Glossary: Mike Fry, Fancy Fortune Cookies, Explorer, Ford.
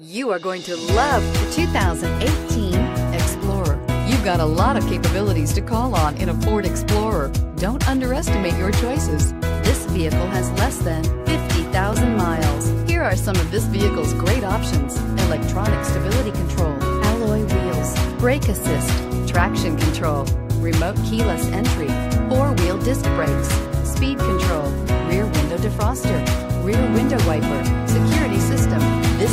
You are going to love the 2018 Explorer. You've got a lot of capabilities to call on in a Ford Explorer. Don't underestimate your choices. This vehicle has less than 50,000 miles. Here are some of this vehicle's great options: electronic stability control, alloy wheels, brake assist, traction control, remote keyless entry, four-wheel disc brakes, speed control, rear window defroster, rear window wiper, security system. This